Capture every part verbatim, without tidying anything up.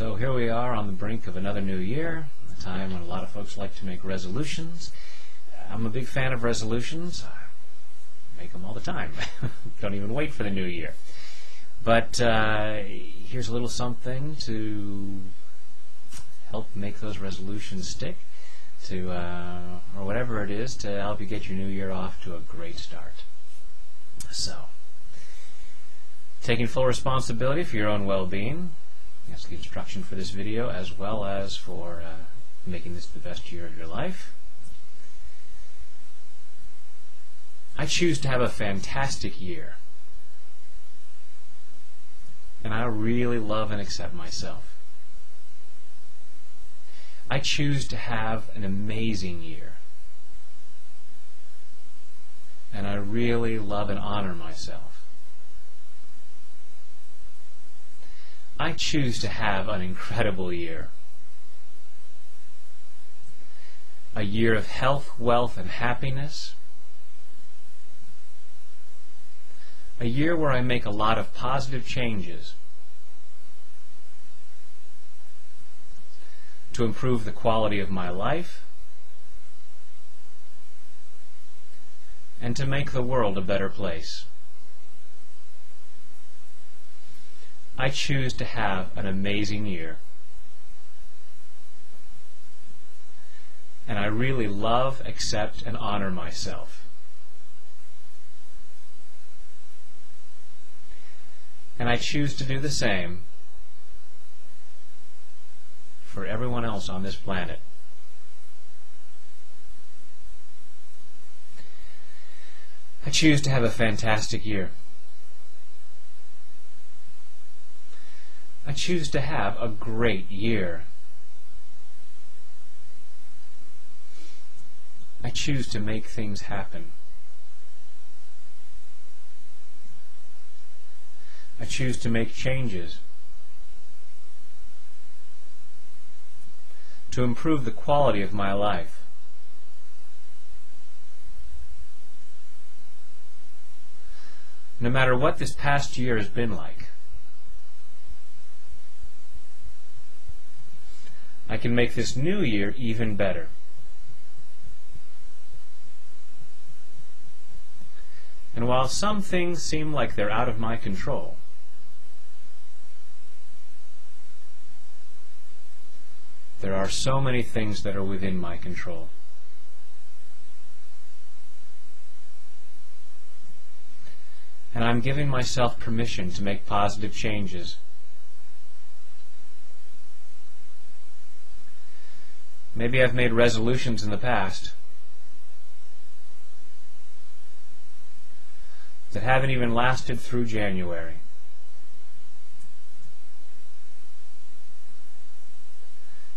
So here we are on the brink of another new year, a time when a lot of folks like to make resolutions. I'm a big fan of resolutions. I make them all the time. Don't even wait for the new year. But uh, here's a little something to help make those resolutions stick, to uh, or whatever it is, to help you get your new year off to a great start. So, taking full responsibility for your own well-being. That's the instruction for this video, as well as for uh, making this the best year of your life. I choose to have a fantastic year. And I really love and accept myself. I choose to have an amazing year. And I really love and honor myself. I choose to have an incredible year. A year of health, wealth, and happiness. A year where I make a lot of positive changes to improve the quality of my life and to make the world a better place. I choose to have an amazing year. And I really love, accept, and honor myself. And I choose to do the same for everyone else on this planet. I choose to have a fantastic year. I choose to have a great year. I choose to make things happen. I choose to make changes to improve the quality of my life no matter what this past year has been like. I can make this new year even better. And while some things seem like they're out of my control, there are so many things that are within my control. And I'm giving myself permission to make positive changes. Maybe I've made resolutions in the past that haven't even lasted through January.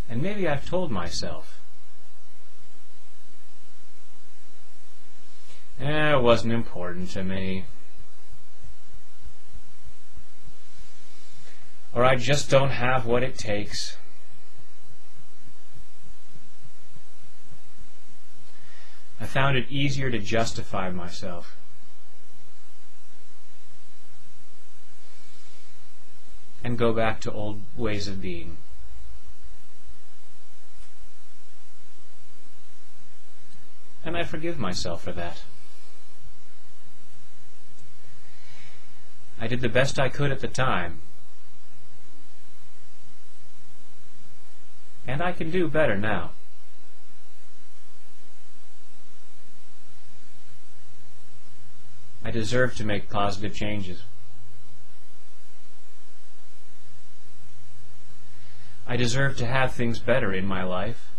And maybe I've told myself, eh, it wasn't important to me. Or I just don't have what it takes. I found it easier to justify myself. And go back to old ways of being. And I forgive myself for that. I did the best I could at the time. And I can do better now. I deserve to make positive changes. I deserve to have things better in my life.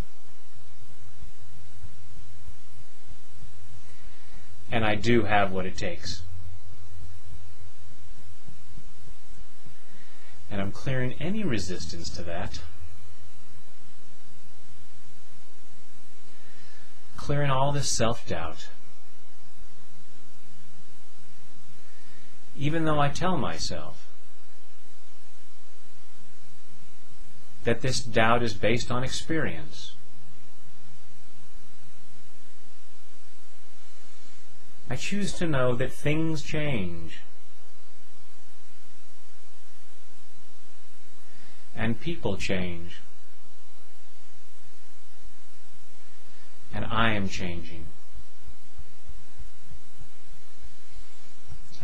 And I do have what it takes. And I'm clearing any resistance to that. Clearing all this self-doubt. Even though I tell myself that this doubt is based on experience. I choose to know that things change. and people change. And I am changing.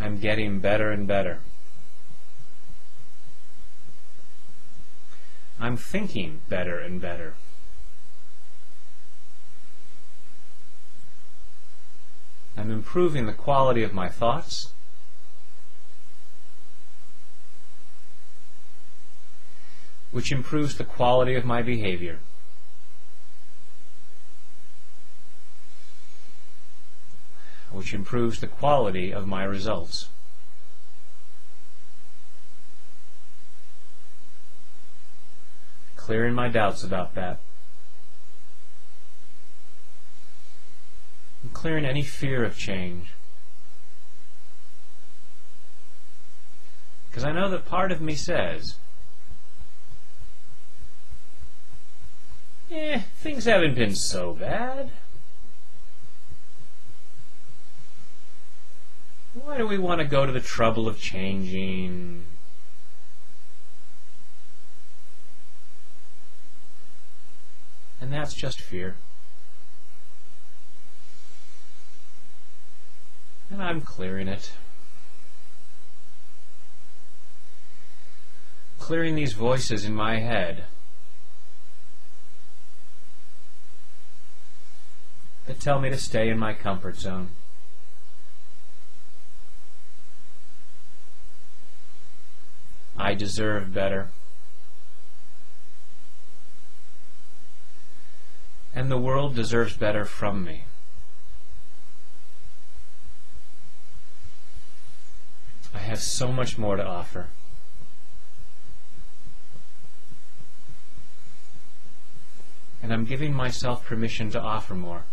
I'm getting better and better. I'm thinking better and better. I'm improving the quality of my thoughts. Which improves the quality of my behavior. Which improves the quality of my results. Clearing my doubts about that. I'm clearing any fear of change. Because I know that part of me says, eh, things haven't been so bad. Why do we want to go to the trouble of changing? And that's just fear. And I'm clearing it. Clearing these voices in my head that tell me to stay in my comfort zone. I deserve better. And the world deserves better from me. I have so much more to offer. And I'm giving myself permission to offer more.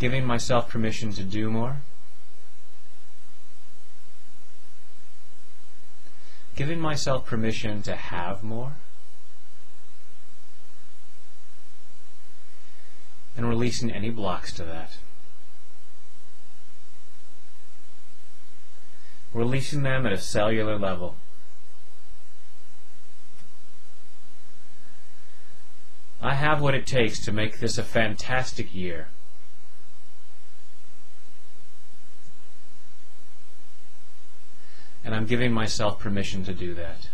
Giving myself permission to do more. Giving myself permission to have more. And releasing any blocks to that. Releasing them at a cellular level. I have what it takes to make this a fantastic year. And I'm giving myself permission to do that.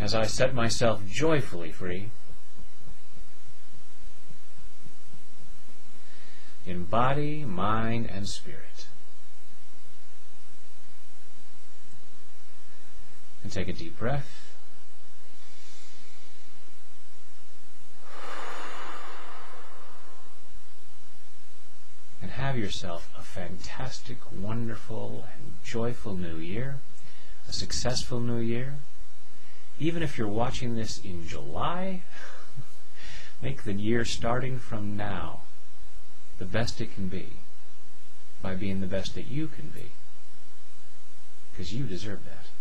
As I set myself joyfully free, in body, mind, and spirit. And take a deep breath. And have yourself a fantastic, wonderful, and joyful new year, a successful new year. Even if you're watching this in July, make the year starting from now the best it can be by being the best that you can be, because you deserve that.